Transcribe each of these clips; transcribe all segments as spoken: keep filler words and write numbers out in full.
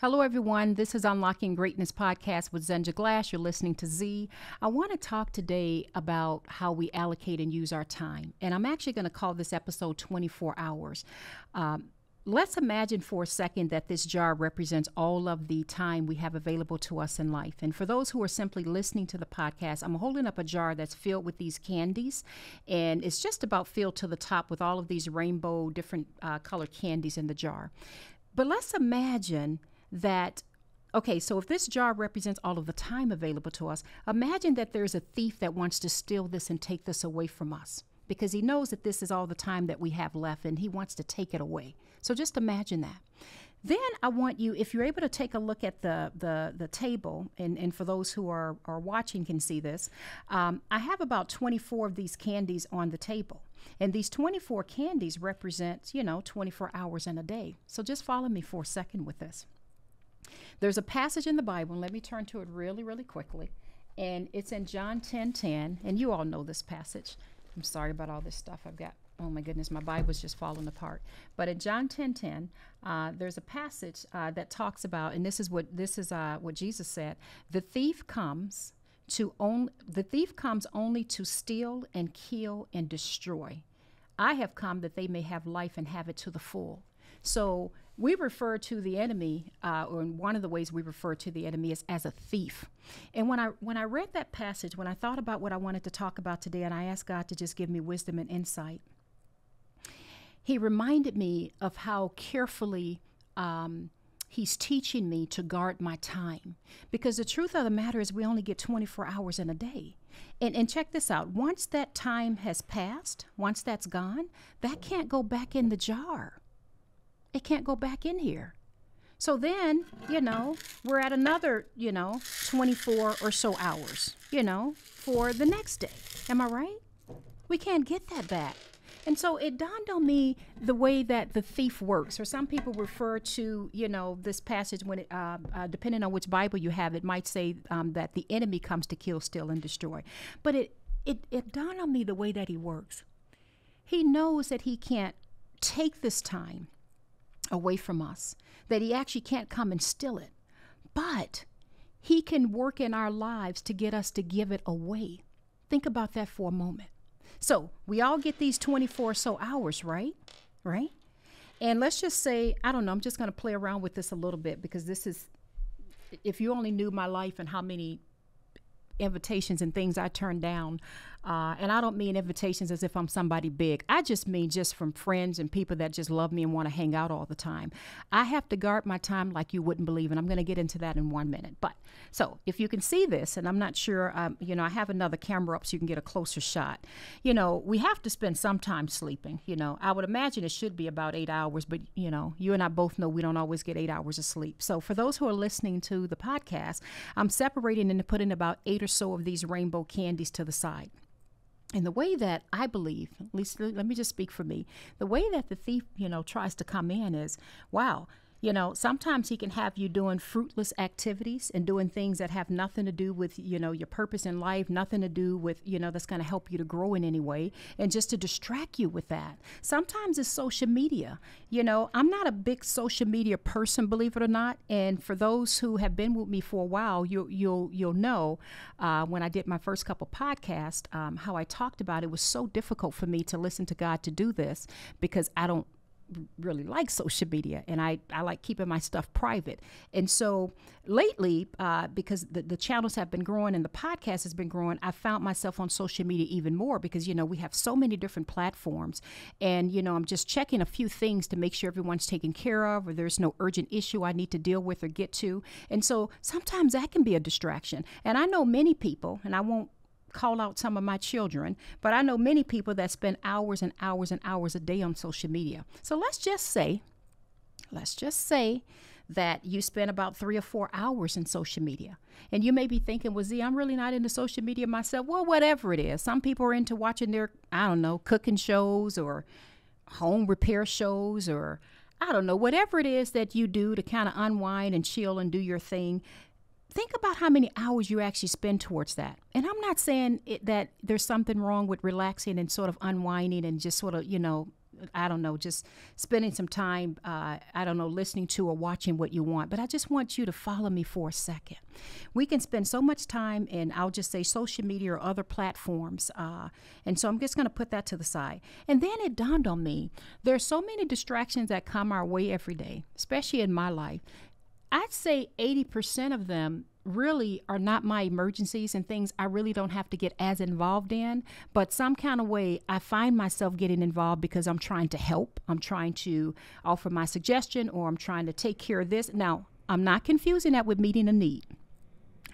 Hello everyone, this is Unlocking Greatness podcast with Zenja Glass. You're listening to Z. I want to talk today about how we allocate and use our time. And I'm actually going to call this episode twenty-four hours. Um, let's imagine for a second that this jar represents all of the time we have available to us in life. And for those who are simply listening to the podcast, I'm holding up a jar that's filled with these candies. And it's just about filled to the top with all of these rainbow different uh, colored candies in the jar. But let's imagine that, okay, so if this jar represents all of the time available to us, imagine that there's a thief that wants to steal this and take this away from us because he knows that this is all the time that we have left and he wants to take it away. So just imagine that. Then I want you, if you're able to take a look at the the, the table, and, and for those who are, are watching can see this, um, I have about twenty-four of these candies on the table. And these twenty-four candies represent, you know, twenty-four hours in a day. So just follow me for a second with this. There's a passage in the Bible, and let me turn to it really, really quickly. And it's in John ten ten, and you all know this passage. I'm sorry about all this stuff I've got. Oh my goodness, my Bible's just falling apart. But in John ten ten, uh, there's a passage uh, that talks about, and this is what this is uh, what Jesus said: the thief comes to only the thief comes only to steal and kill and destroy. I have come that they may have life and have it to the full. So we refer to the enemy, uh, or one of the ways we refer to the enemy is as a thief. And when I when I read that passage, when I thought about what I wanted to talk about today, and I asked God to just give me wisdom and insight, he reminded me of how carefully um, he's teaching me to guard my time. Because the truth of the matter is we only get twenty-four hours in a day. And, and check this out. Once that time has passed, once that's gone, that can't go back in the jar. It can't go back in here. So then, you know, we're at another, you know, twenty-four or so hours, you know, for the next day. Am I right? We can't get that back. And so it dawned on me the way that the thief works, or some people refer to, you know, this passage when, it, uh, uh, depending on which Bible you have, it might say um, that the enemy comes to kill, steal, and destroy. But it, it, it dawned on me the way that he works. He knows that he can't take this time away from us, that he actually can't come and steal it, but he can work in our lives to get us to give it away. Think about that for a moment. So we all get these twenty-four or so hours, right? Right? And let's just say, I don't know, I'm just going to play around with this a little bit because this is, if you only knew my life and how many invitations and things I turned down. Uh, and I don't mean invitations as if I'm somebody big. I just mean just from friends and people that just love me and want to hang out all the time. I have to guard my time like you wouldn't believe. And I'm going to get into that in one minute. But so if you can see this, and I'm not sure, um, you know, I have another camera up so you can get a closer shot. You know, we have to spend some time sleeping. You know, I would imagine it should be about eight hours, but you know, you and I both know we don't always get eight hours of sleep. So for those who are listening to the podcast, I'm separating and putting about eight or so of these rainbow candies to the side. And the way that I believe, at least let me just speak for me, the way that the thief, you know, tries to come in is, wow, you know, sometimes he can have you doing fruitless activities and doing things that have nothing to do with, you know, your purpose in life, nothing to do with, you know, that's going to help you to grow in any way, and just to distract you with that. Sometimes it's social media. You know, I'm not a big social media person, believe it or not. And for those who have been with me for a while, you, you'll you'll know uh, when I did my first couple podcasts, um, how I talked about it was so difficult for me to listen to God to do this because I don't really like social media, and I, I like keeping my stuff private. And so lately, uh, because the, the channels have been growing and the podcast has been growing, I found myself on social media even more because, you know, we have so many different platforms, and, you know, I'm just checking a few things to make sure everyone's taken care of, or there's no urgent issue I need to deal with or get to. And so sometimes that can be a distraction. And I know many people, and I won't call out some of my children, but I know many people that spend hours and hours and hours a day on social media. So let's just say, let's just say that you spend about three or four hours in social media. And you may be thinking, well, Z, I'm really not into social media myself. Well, whatever it is. Some people are into watching their, I don't know, cooking shows or home repair shows, or I don't know, whatever it is that you do to kind of unwind and chill and do your thing. Think about how many hours you actually spend towards that. And I'm not saying it, that there's something wrong with relaxing and sort of unwinding and just sort of, you know, I don't know, just spending some time, uh, I don't know, listening to or watching what you want. But I just want you to follow me for a second. We can spend so much time in, I'll just say, social media or other platforms. Uh, and so I'm just going to put that to the side. And then it dawned on me, there are so many distractions that come our way every day, especially in my life. I'd say eighty percent of them really are not my emergencies and things I really don't have to get as involved in, but some kind of way I find myself getting involved because I'm trying to help. I'm trying to offer my suggestion, or I'm trying to take care of this. Now, I'm not confusing that with meeting a need.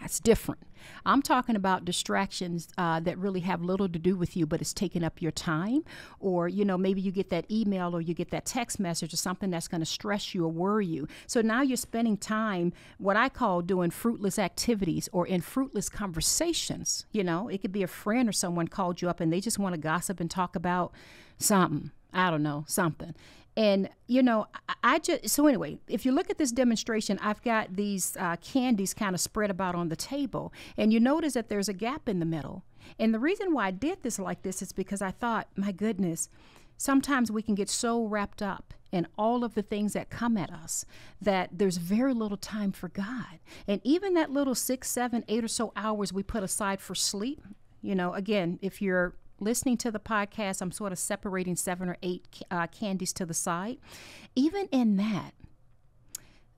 That's different. I'm talking about distractions uh, that really have little to do with you, but it's taking up your time. Or, you know, maybe you get that email or you get that text message or something that's going to stress you or worry you. So now you're spending time, what I call, doing fruitless activities or in fruitless conversations. You know, it could be a friend or someone called you up and they just want to gossip and talk about something. I don't know, something. And, you know, I, I just, so anyway, if you look at this demonstration, I've got these uh, candies kind of spread about on the table. And you notice that there's a gap in the middle. And the reason why I did this like this is because I thought, my goodness, sometimes we can get so wrapped up in all of the things that come at us that there's very little time for God. And even that little six, seven, eight or so hours we put aside for sleep, you know, again, if you're listening to the podcast, I'm sort of separating seven or eight uh, candies to the side. Even in that,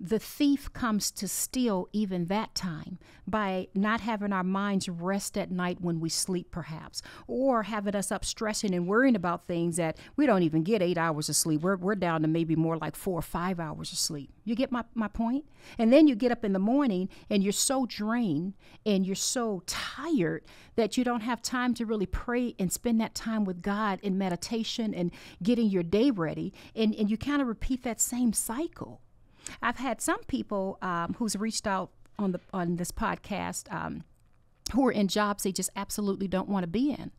the thief comes to steal even that time by not having our minds rest at night when we sleep, perhaps, or having us up stressing and worrying about things that we don't even get eight hours of sleep. We're, we're down to maybe more like four or five hours of sleep. You get my, my point? And then you get up in the morning and you're so drained and you're so tired that you don't have time to really pray and spend that time with God in meditation and getting your day ready. And, and you kind of repeat that same cycle. I've had some people um, who's reached out on the on this podcast um, who are in jobs they just absolutely don't want to be in.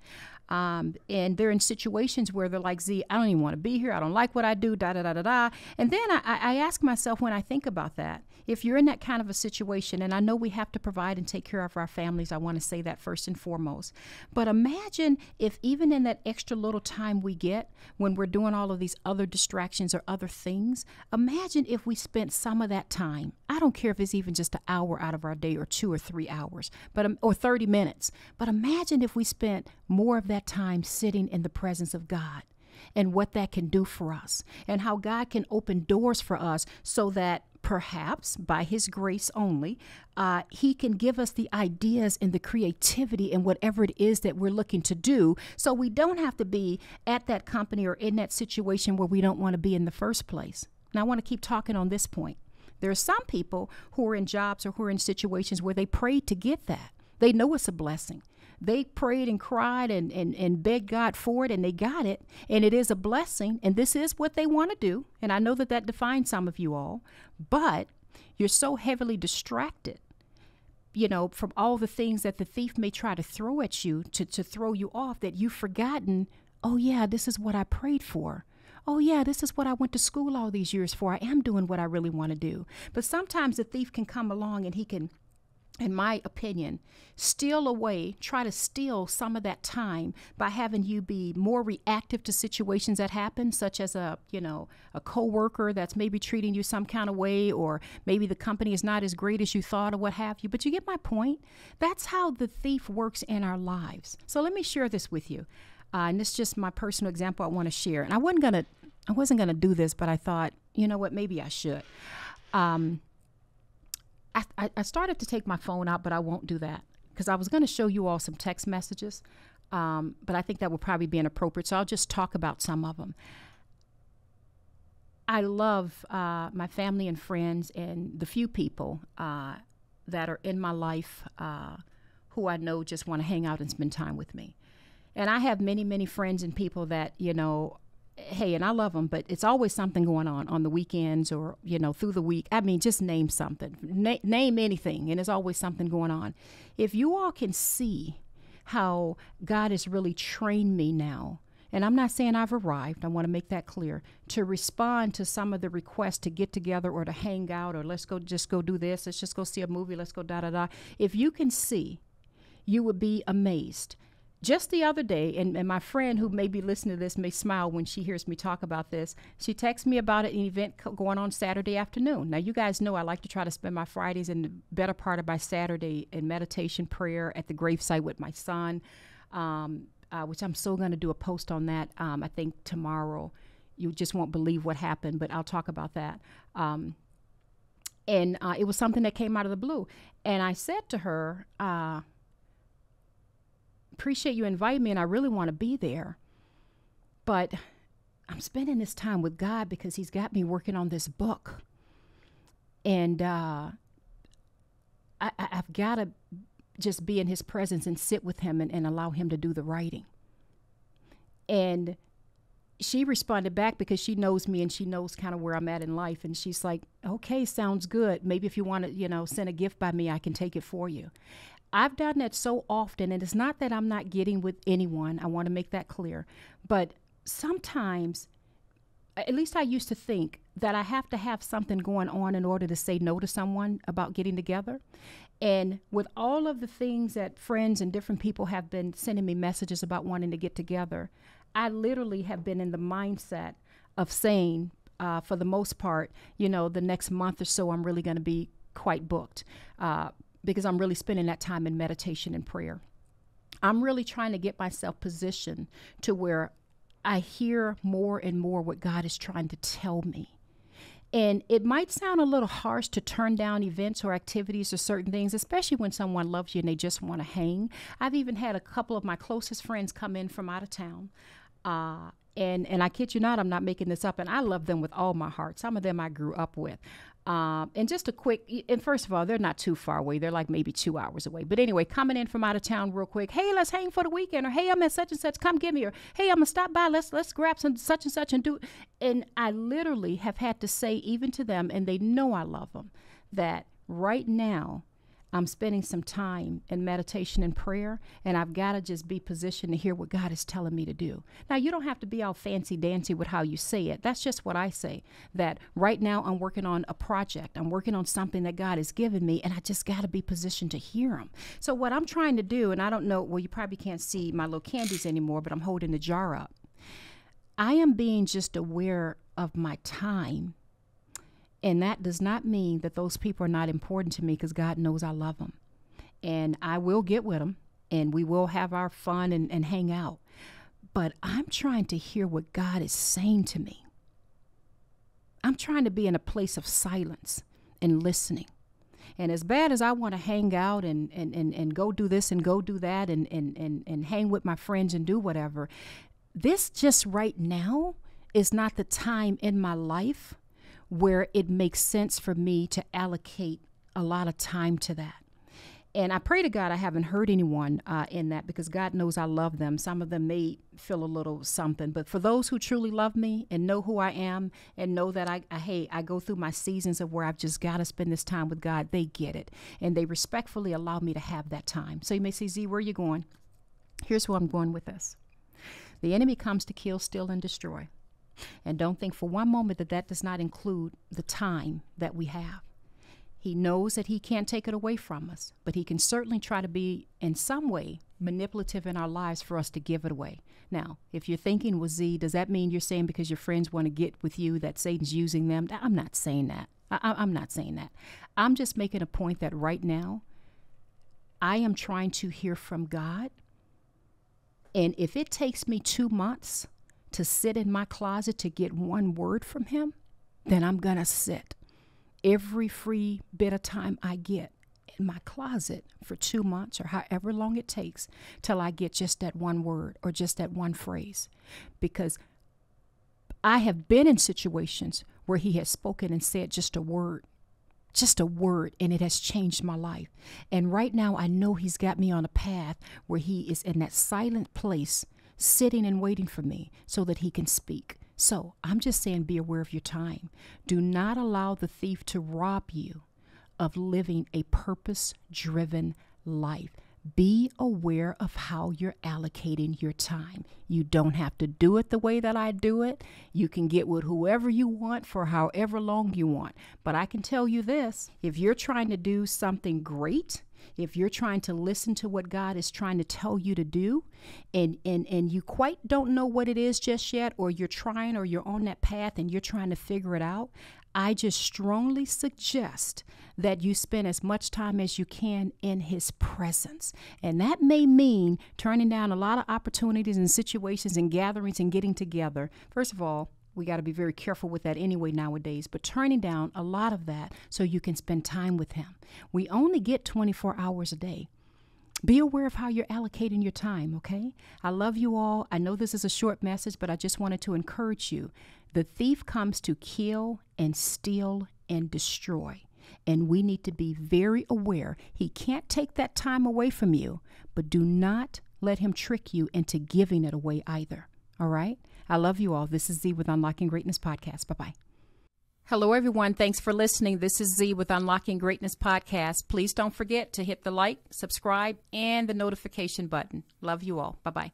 Um, and they're in situations where they're like, Z, I don't even want to be here. I don't like what I do, da, da, da, da, da. And then I, I ask myself when I think about that, if you're in that kind of a situation, and I know we have to provide and take care of our families, I want to say that first and foremost. But imagine if even in that extra little time we get when we're doing all of these other distractions or other things, imagine if we spent some of that time. I don't care if it's even just an hour out of our day or two or three hours, but um, or thirty minutes. But imagine if we spent more of that that time sitting in the presence of God, and what that can do for us, and how God can open doors for us so that perhaps by his grace only, uh, he can give us the ideas and the creativity and whatever it is that we're looking to do. So we don't have to be at that company or in that situation where we don't want to be in the first place. And I want to keep talking on this point. There are some people who are in jobs or who are in situations where they prayed to get that. They know it's a blessing. They prayed and cried and, and, and begged God for it, and they got it, and it is a blessing, and this is what they want to do, and I know that that defines some of you all, but you're so heavily distracted, you know, from all the things that the thief may try to throw at you to, to throw you off that you've forgotten, oh, yeah, this is what I prayed for. Oh, yeah, this is what I went to school all these years for. I am doing what I really want to do. But sometimes the thief can come along and he can, in my opinion, steal away, try to steal some of that time by having you be more reactive to situations that happen, such as a, you know, a coworker that's maybe treating you some kind of way, or maybe the company is not as great as you thought or what have you. But you get my point. That's how the thief works in our lives. So let me share this with you. Uh, and this is just my personal example I want to share. And I wasn't going to, I wasn't going to do this, but I thought, you know what, maybe I should. Um, I, I started to take my phone out, but I won't do that because I was going to show you all some text messages, um, but I think that would probably be inappropriate, so I'll just talk about some of them. I love uh, my family and friends and the few people uh, that are in my life uh, who I know just want to hang out and spend time with me. And I have many, many friends and people that, you know, hey, and I love them, but it's always something going on on the weekends or, you know, through the week. I mean, just name something, Na- name anything, and there's always something going on. If you all can see how God has really trained me now, and I'm not saying I've arrived, I want to make that clear, to respond to some of the requests to get together or to hang out or let's go just go do this, let's just go see a movie, let's go da da da. If you can see, you would be amazed Just the other day, and, and my friend who may be listening to this may smile when she hears me talk about this, she texted me about an event co- going on Saturday afternoon. Now, you guys know I like to try to spend my Fridays and the better part of my Saturday in meditation, prayer at the gravesite with my son, um, uh, which I'm still going to do a post on that, um, I think, tomorrow. You just won't believe what happened, but I'll talk about that. Um, and uh, it was something that came out of the blue. And I said to her, uh, appreciate you inviting me, and I really want to be there, but I'm spending this time with God because he's got me working on this book. And uh, I, I've got to just be in his presence and sit with him and, and allow him to do the writing. And she responded back because she knows me and she knows kind of where I'm at in life. And she's like, okay, sounds good. Maybe if you want to, you know, send a gift by me, I can take it for you. I've done that so often. And it's not that I'm not getting with anyone. I want to make that clear. But sometimes, at least I used to think that I have to have something going on in order to say no to someone about getting together. And with all of the things that friends and different people have been sending me messages about wanting to get together, I literally have been in the mindset of saying, uh, for the most part, you know, the next month or so, I'm really going to be quite booked uh, because I'm really spending that time in meditation and prayer. I'm really trying to get myself positioned to where I hear more and more what God is trying to tell me. And it might sound a little harsh to turn down events or activities or certain things, especially when someone loves you and they just want to hang. I've even had a couple of my closest friends come in from out of town. Uh, and, and I kid you not, I'm not making this up, and I love them with all my heart. Some of them I grew up with. Um, and just a quick, and first of all, they're not too far away. They're like maybe two hours away. But anyway, coming in from out of town real quick, hey, let's hang for the weekend, or hey, I'm at such and such, come get me, or hey, I'm gonna stop by, let's let's grab some such and such and do. And I literally have had to say even to them, and they know I love them, that right now I'm spending some time in meditation and prayer, and I've got to just be positioned to hear what God is telling me to do. Now, you don't have to be all fancy-dancy with how you say it. That's just what I say, that right now I'm working on a project. I'm working on something that God has given me, and I just got to be positioned to hear him. So what I'm trying to do, and I don't know, well, you probably can't see my little candies anymore, but I'm holding the jar up. I am being just aware of my time. And that does not mean that those people are not important to me, because God knows I love them. And I will get with them, and we will have our fun and, and hang out. But I'm trying to hear what God is saying to me. I'm trying to be in a place of silence and listening. And as bad as I want to hang out and, and, and, and go do this and go do that and, and, and, and hang with my friends and do whatever, this just right now is not the time in my life where it makes sense for me to allocate a lot of time to that. And I pray to God I haven't hurt anyone uh, in that, because God knows I love them. Some of them may feel a little something, but for those who truly love me and know who I am and know that I, I hey, I go through my seasons of where I've just got to spend this time with God, they get it. And they respectfully allow me to have that time. So you may say, Z, where are you going? Here's where I'm going with this. The enemy comes to kill, steal, and destroy. And don't think for one moment that that does not include the time that we have. He knows that he can't take it away from us, but he can certainly try to be in some way manipulative in our lives for us to give it away. Now, if you're thinking, well, Z, does that mean you're saying because your friends want to get with you that Satan's using them? I'm not saying that. I I'm not saying that. I'm just making a point that right now I am trying to hear from God. And if it takes me two months to sit in my closet to get one word from him, then I'm going to sit every free bit of time I get in my closet for two months or however long it takes till I get just that one word or just that one phrase. Because I have been in situations where he has spoken and said just a word, just a word, and it has changed my life. And right now I know he's got me on a path where he is in that silent place sitting and waiting for me so that he can speak. So I'm just saying, be aware of your time. Do not allow the thief to rob you of living a purpose-driven life. Be aware of how you're allocating your time. You don't have to do it the way that I do it. You can get with whoever you want for however long you want. But I can tell you this, if you're trying to do something great if you're trying to listen to what God is trying to tell you to do, and and and you quite don't know what it is just yet, or you're trying, or you're on that path and you're trying to figure it out, I just strongly suggest that you spend as much time as you can in His presence. And that may mean turning down a lot of opportunities and situations and gatherings and getting together. First of all, we got to be very careful with that anyway nowadays, but turning down a lot of that so you can spend time with Him. We only get twenty-four hours a day. Be aware of how you're allocating your time, okay? I love you all. I know this is a short message, but I just wanted to encourage you. The thief comes to kill and steal and destroy, and we need to be very aware. He can't take that time away from you, but do not let him trick you into giving it away either, all right? I love you all. This is Z with Unlocking Greatness Podcast. Bye-bye. Hello, everyone. Thanks for listening. This is Z with Unlocking Greatness Podcast. Please don't forget to hit the like, subscribe, and the notification button. Love you all. Bye-bye.